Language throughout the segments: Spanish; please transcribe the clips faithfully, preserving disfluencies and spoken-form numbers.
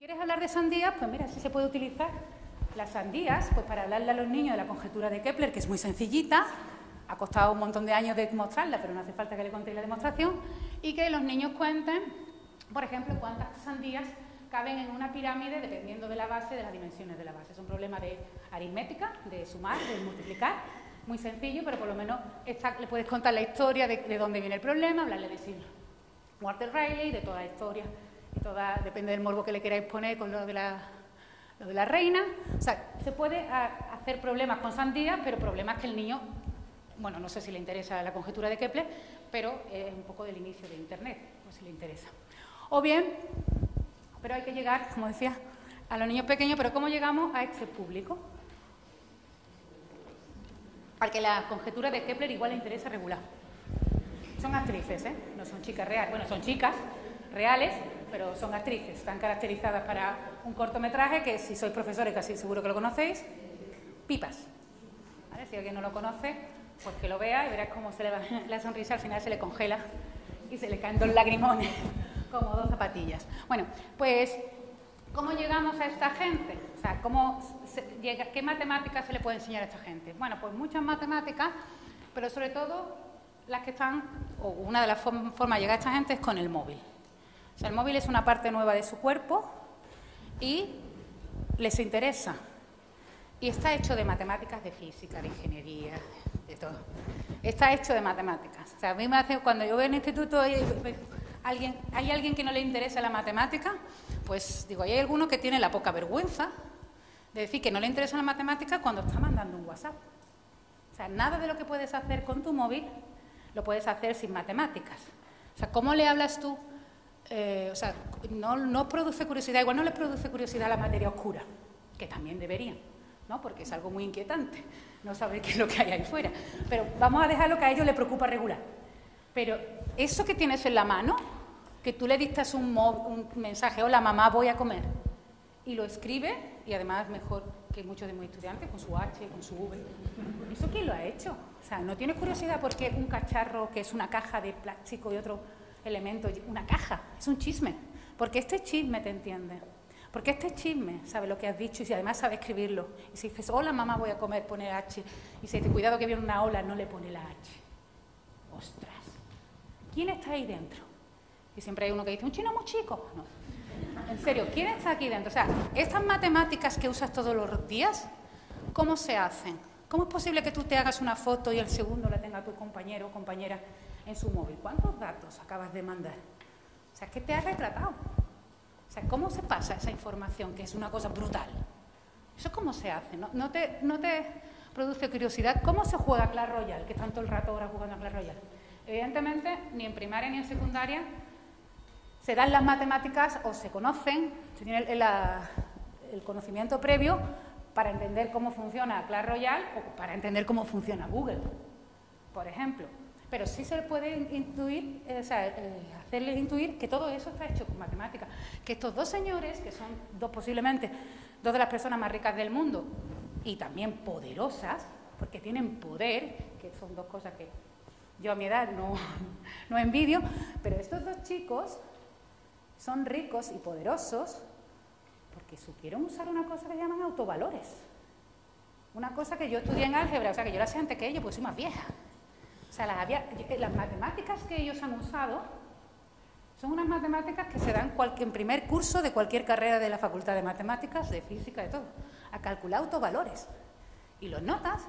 ¿Quieres hablar de sandías? Pues mira, sí se puede utilizar las sandías pues para hablarle a los niños de la conjetura de Kepler, que es muy sencillita, ha costado un montón de años de demostrarla, pero no hace falta que le contéis la demostración, y que los niños cuenten, por ejemplo, cuántas sandías caben en una pirámide dependiendo de la base, de las dimensiones de la base. Es un problema de aritmética, de sumar, de multiplicar, muy sencillo, pero por lo menos esta, le puedes contar la historia de, de dónde viene el problema, hablarle de Sir Walter Raleigh, de toda la historia, y toda, depende del morbo que le queráis poner con lo de la, lo de la reina. O sea, se puede a, hacer problemas con sandías, pero problemas que el niño, bueno, no sé si le interesa la conjetura de Kepler, pero es eh, un poco del inicio de Internet, pues si le interesa. O bien, pero hay que llegar, como decía, a los niños pequeños, pero ¿cómo llegamos a este público? Al que la conjetura de Kepler igual le interesa regular. Son actrices, ¿eh? No son chicas reales, bueno, son chicas reales, pero son actrices, están caracterizadas para un cortometraje que, si sois profesores, casi seguro que lo conocéis, Pipas. ¿Vale? Si alguien no lo conoce, pues que lo vea y verás cómo se le va la sonrisa, al final se le congela y se le caen dos lagrimones, como dos zapatillas. Bueno, pues, ¿cómo llegamos a esta gente? O sea, ¿cómo se llega, ¿qué matemáticas se le puede enseñar a esta gente? Bueno, pues muchas matemáticas, pero sobre todo las que están, o una de las form- formas de llegar a esta gente es con el móvil. O sea, el móvil es una parte nueva de su cuerpo y les interesa. Y está hecho de matemáticas, de física, de ingeniería, de todo. Está hecho de matemáticas. O sea, a mí me hace, cuando yo voy al instituto, y, y, ¿alguien, ¿hay alguien que no le interesa la matemática? Pues digo, hay alguno que tiene la poca vergüenza de decir que no le interesa la matemática cuando está mandando un WhatsApp. O sea, nada de lo que puedes hacer con tu móvil lo puedes hacer sin matemáticas. O sea, ¿cómo le hablas tú? Eh, o sea, no, no produce curiosidad, igual no les produce curiosidad la materia oscura, que también deberían, ¿no? Porque es algo muy inquietante, no saber qué es lo que hay ahí fuera. Pero vamos a dejar lo que a ellos les preocupa regular. Pero eso que tienes en la mano, que tú le dictas un, un mensaje, hola mamá, voy a comer, y lo escribe, y además mejor que muchos de mis estudiantes, con su H, con su V. ¿Eso quién lo ha hecho? O sea, ¿no tienes curiosidad por qué un cacharro que es una caja de plástico y otro elemento, una caja, es un chisme? Porque este chisme te entiende. Porque este chisme sabe lo que has dicho y además sabe escribirlo. Y si dices, hola mamá, voy a comer, pone H. Y si dices, cuidado que viene una ola, no le pone la H. Ostras. ¿Quién está ahí dentro? Y siempre hay uno que dice, un chino muy chico. No. En serio, ¿quién está aquí dentro? O sea, estas matemáticas que usas todos los días, ¿cómo se hacen? ¿Cómo es posible que tú te hagas una foto y el segundo la tenga tu compañero o compañera en su móvil? ¿Cuántos datos acabas de mandar? O sea, es que te has retratado. O sea, ¿cómo se pasa esa información, que es una cosa brutal? ¿Eso cómo se hace? ¿No, no, te, no te produce curiosidad? ¿Cómo se juega Clash Royale, que tanto el rato ahora jugando a Clash Royale? Evidentemente, ni en primaria ni en secundaria se dan las matemáticas o se conocen, se tiene el, el, el conocimiento previo para entender cómo funciona Clash Royale o para entender cómo funciona Google, por ejemplo. Pero sí se puede intuir, eh, o sea, eh, hacerles intuir que todo eso está hecho con matemáticas. Que estos dos señores, que son dos posiblemente dos de las personas más ricas del mundo y también poderosas, porque tienen poder, que son dos cosas que yo a mi edad no, no envidio, pero estos dos chicos son ricos y poderosos porque supieron usar una cosa que llaman autovalores. Una cosa que yo estudié en álgebra, o sea, que yo la sé antes que ellos, pues soy más vieja. O sea, las, había, las matemáticas que ellos han usado son unas matemáticas que se dan cual, en primer curso de cualquier carrera de la Facultad de Matemáticas, de Física, de todo, a calcular autovalores. Y los notas,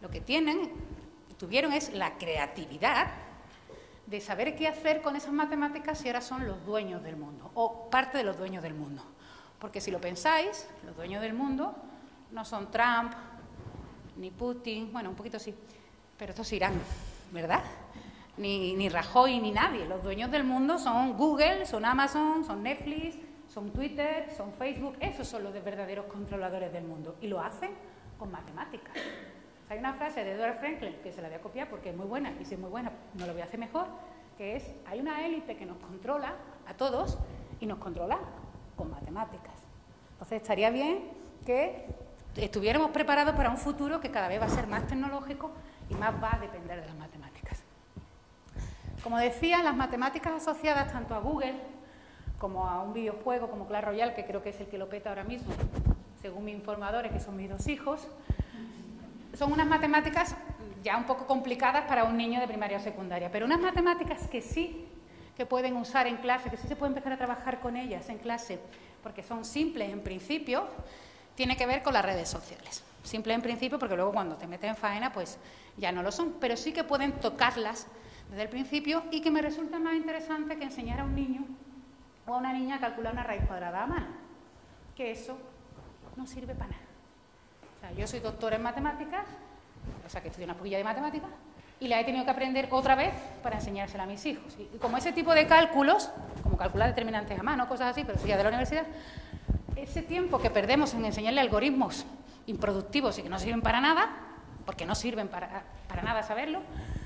lo que tienen, tuvieron es la creatividad de saber qué hacer con esas matemáticas si ahora son los dueños del mundo, o parte de los dueños del mundo. Porque si lo pensáis, los dueños del mundo no son Trump, ni Putin, bueno, un poquito sí, pero estos irán, ¿verdad? Ni, ni Rajoy, ni nadie. Los dueños del mundo son Google, son Amazon, son Netflix, son Twitter, son Facebook. Esos son los verdaderos controladores del mundo. Y lo hacen con matemáticas. Hay una frase de Edward Franklin, que se la voy a copiar porque es muy buena, y si es muy buena no lo voy a hacer mejor, que es, hay una élite que nos controla a todos y nos controla con matemáticas. Entonces estaría bien que estuviéramos preparados para un futuro que cada vez va a ser más tecnológico y más va a depender de las matemáticas. Como decía, las matemáticas asociadas tanto a Google como a un videojuego como Clash Royale, que creo que es el que lo peta ahora mismo, según mis informadores, que son mis dos hijos, son unas matemáticas ya un poco complicadas para un niño de primaria o secundaria, pero unas matemáticas que sí que pueden usar en clase, que sí se puede empezar a trabajar con ellas en clase, porque son simples en principio, tiene que ver con las redes sociales. Simples en principio porque luego cuando te metes en faena pues ya no lo son, pero sí que pueden tocarlas desde el principio y que me resulta más interesante que enseñar a un niño o a una niña a calcular una raíz cuadrada a mano, que eso no sirve para nada. O sea, yo soy doctora en matemáticas, o sea que estudié una poquilla de matemáticas, y la he tenido que aprender otra vez para enseñársela a mis hijos. Y como ese tipo de cálculos, como calcular determinantes a mano, cosas así, pero sí, ya de la universidad, ese tiempo que perdemos en enseñarle algoritmos improductivos y que no sirven para nada, porque no sirven para, para nada saberlo,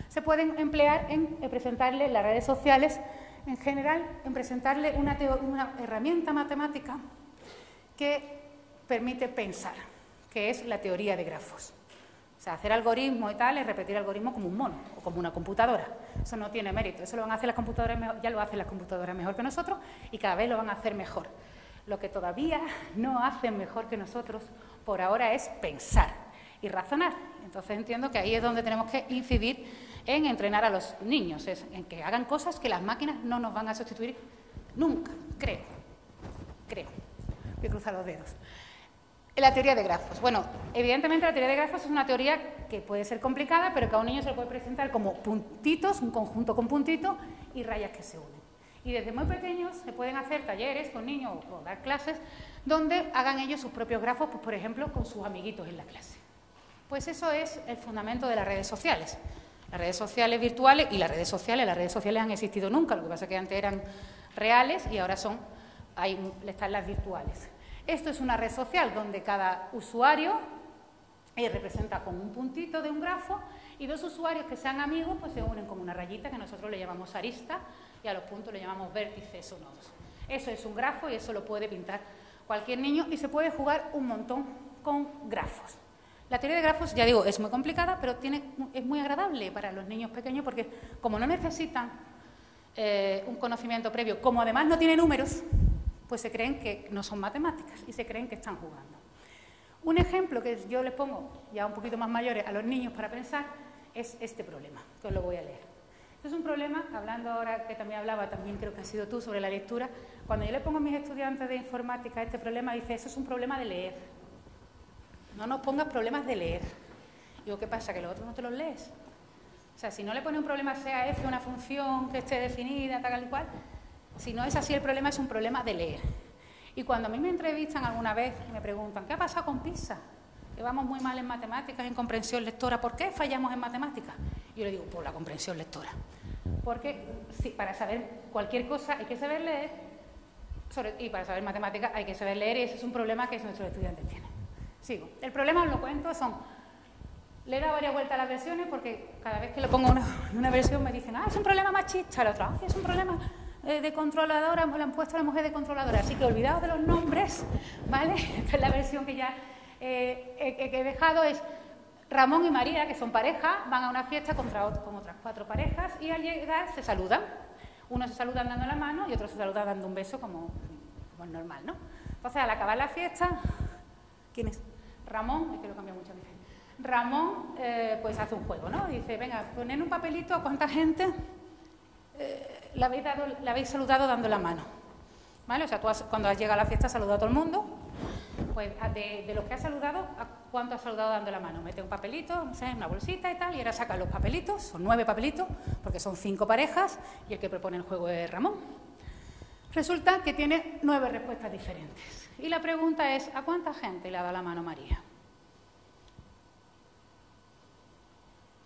se pueden emplear en presentarle las redes sociales, en general, en presentarle una, una herramienta matemática que permite pensar, que es la teoría de grafos. O sea, hacer algoritmo y tal es repetir algoritmo como un mono o como una computadora. Eso no tiene mérito, eso lo van a hacer las computadoras mejor, ya lo hacen las computadoras mejor que nosotros y cada vez lo van a hacer mejor. Lo que todavía no hacen mejor que nosotros por ahora es pensar y razonar. Entonces entiendo que ahí es donde tenemos que incidir en entrenar a los niños, es en que hagan cosas que las máquinas no nos van a sustituir nunca, creo, creo. Voy a cruzar los dedos. La teoría de grafos. Bueno, evidentemente la teoría de grafos es una teoría que puede ser complicada, pero que a un niño se lo puede presentar como puntitos, un conjunto con puntitos y rayas que se unen. Y desde muy pequeños se pueden hacer talleres con niños o dar clases donde hagan ellos sus propios grafos, pues, por ejemplo, con sus amiguitos en la clase. Pues eso es el fundamento de las redes sociales. Las redes sociales virtuales y las redes sociales, las redes sociales han existido nunca, lo que pasa es que antes eran reales y ahora son, ahí están las virtuales. Esto es una red social donde cada usuario eh, representa con un puntito de un grafo y dos usuarios que sean amigos pues se unen con una rayita que nosotros le llamamos arista y a los puntos le llamamos vértices o nodos. Eso es un grafo y eso lo puede pintar cualquier niño y se puede jugar un montón con grafos. La teoría de grafos, ya digo, es muy complicada, pero tiene, es muy agradable para los niños pequeños porque como no necesitan eh, un conocimiento previo, como además no tiene números, pues se creen que no son matemáticas y se creen que están jugando. Un ejemplo que yo les pongo, ya un poquito más mayores, a los niños para pensar, es este problema, que os lo voy a leer. Este es un problema, hablando ahora que también hablaba, también creo que has sido tú, sobre la lectura. Cuando yo le pongo a mis estudiantes de informática este problema, dice, eso es un problema de leer. No nos pongas problemas de leer. Digo, ¿qué pasa? ¿Que los otros no te los lees? O sea, si no le pones un problema sea f, una función que esté definida, tal y cual... Si no es así, el problema es un problema de leer. Y cuando a mí me entrevistan alguna vez y me preguntan, ¿qué ha pasado con PISA? Que vamos muy mal en matemáticas, en comprensión lectora. ¿Por qué fallamos en matemáticas? Yo le digo, por la comprensión lectora. Porque sí, para saber cualquier cosa hay que saber leer, sobre, y para saber matemáticas hay que saber leer, y ese es un problema que nuestros estudiantes tienen. Sigo. El problema, os lo cuento, son... Le he dado varias vueltas a las versiones porque cada vez que le pongo una, una versión me dicen, ah, es un problema machista, la otra, ah, es un problema... de controladora, le han puesto a la mujer de controladora, así que olvidaos de los nombres, ¿vale? Esta es la versión que ya eh, he, he dejado, es Ramón y María, que son pareja, van a una fiesta con, con otras cuatro parejas y al llegar se saludan, uno se saluda dando la mano y otro se saluda dando un beso como, como es normal, ¿no? Entonces, al acabar la fiesta, ¿quién es? Ramón, es que lo cambió muchas veces, Ramón eh, pues hace un juego, ¿no? Dice, venga, ponen un papelito a cuánta gente... Eh, La habéis, dado, la habéis saludado dando la mano, ¿vale? O sea, tú has, cuando has llegado a la fiesta has saludado a todo el mundo, pues de, de los que has saludado, ¿a cuánto has saludado dando la mano? Mete un papelito, no sé, una bolsita y tal, y ahora saca los papelitos, son nueve papelitos, porque son cinco parejas, y el que propone el juego es Ramón. Resulta que tiene nueve respuestas diferentes. Y la pregunta es, ¿a cuánta gente le ha dado la mano María?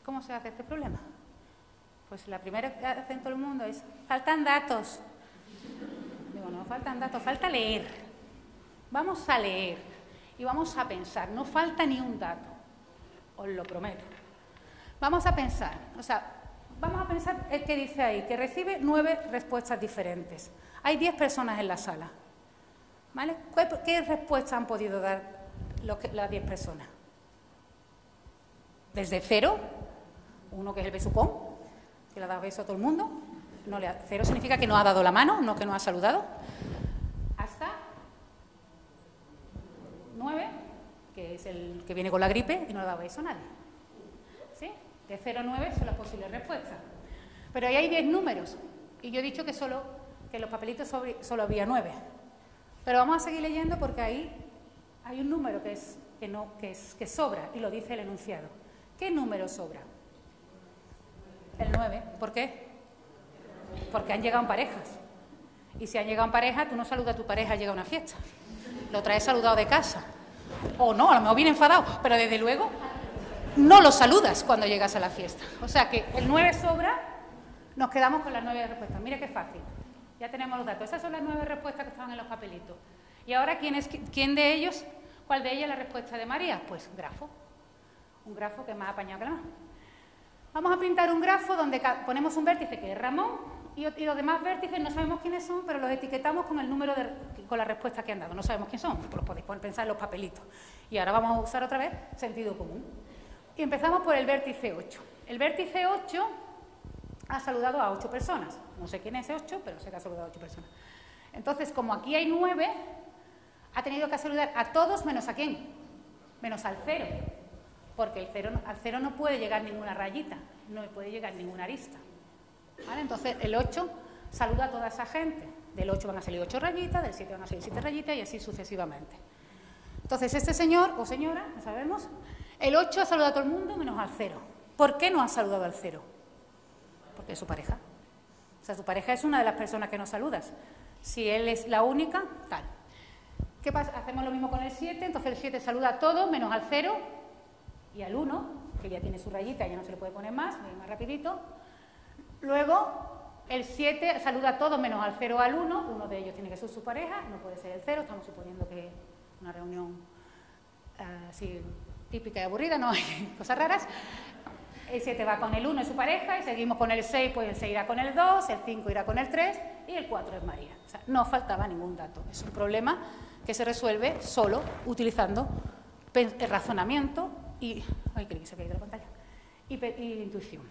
¿Cómo se hace este problema? Pues la primera que hacen todo el mundo es, faltan datos. Digo, no faltan datos, falta leer. Vamos a leer y vamos a pensar, no falta ni un dato, os lo prometo. Vamos a pensar, o sea, vamos a pensar el que dice ahí, que recibe nueve respuestas diferentes. Hay diez personas en la sala, ¿vale? ¿Qué, qué respuesta han podido dar los que, las diez personas? Desde cero, uno que es el besucón, que le ha dado beso a todo el mundo, No le ha, cero significa que no ha dado la mano, no que no ha saludado. Hasta nueve, que es el que viene con la gripe y no le ha dado eso a nadie. ¿Sí? De cero a nueve son las posibles respuestas. Pero ahí hay diez números y yo he dicho que solo que los papelitos sobre, solo había nueve. Pero vamos a seguir leyendo porque ahí hay un número que, es, que, no, que, es, que sobra y lo dice el enunciado. ¿Qué número sobra? El nueve. ¿Por qué? Porque han llegado en parejas. Y si han llegado en pareja, tú no saludas a tu pareja, llega a una fiesta. Lo traes saludado de casa. O no, a lo mejor viene enfadado, pero desde luego no lo saludas cuando llegas a la fiesta. O sea que el nueve sobra, nos quedamos con las nueve respuestas. Mira qué fácil. Ya tenemos los datos. Esas son las nueve respuestas que estaban en los papelitos. Y ahora, ¿quién, es, quién de ellos, cuál de ellas es la respuesta de María? Pues grafo. Un grafo que es más apañado que la más. Vamos a pintar un grafo donde ponemos un vértice que es Ramón. Y los demás vértices no sabemos quiénes son, pero los etiquetamos con el número de, con la respuesta que han dado. No sabemos quién son, los podéis pensar en los papelitos. Y ahora vamos a usar otra vez sentido común. Y empezamos por el vértice ocho. El vértice ocho ha saludado a ocho personas. No sé quién es ese ocho, pero sé que ha saludado a ocho personas. Entonces, como aquí hay nueve, ha tenido que saludar a todos menos a quién. Menos al cero. Porque el cero, al cero no puede llegar ninguna rayita, no puede llegar ninguna arista. ¿Vale? Entonces, el ocho saluda a toda esa gente. Del ocho van a salir ocho rayitas, del siete van a salir siete rayitas y así sucesivamente. Entonces, este señor o señora, no sabemos, el ocho ha saludado a todo el mundo menos al cero. ¿Por qué no ha saludado al cero? Porque es su pareja. O sea, su pareja es una de las personas que no saludas. Si él es la única, tal. ¿Qué pasa? Hacemos lo mismo con el siete, entonces el siete saluda a todos menos al cero y al uno, que ya tiene su rayita, ya no se le puede poner más, viene más rapidito. Luego, el siete saluda a todos menos al cero al uno. Uno de ellos tiene que ser su pareja, no puede ser el cero. Estamos suponiendo que es una reunión uh, así, típica y aburrida, no hay cosas raras. El siete va con el uno y su pareja y seguimos con el seis, pues el seis irá con el dos, el cinco irá con el tres y el cuatro es María. O sea, no faltaba ningún dato. Es un problema que se resuelve solo utilizando el razonamiento y... Ay, creí que se había ido la pantalla. Y, y intuición.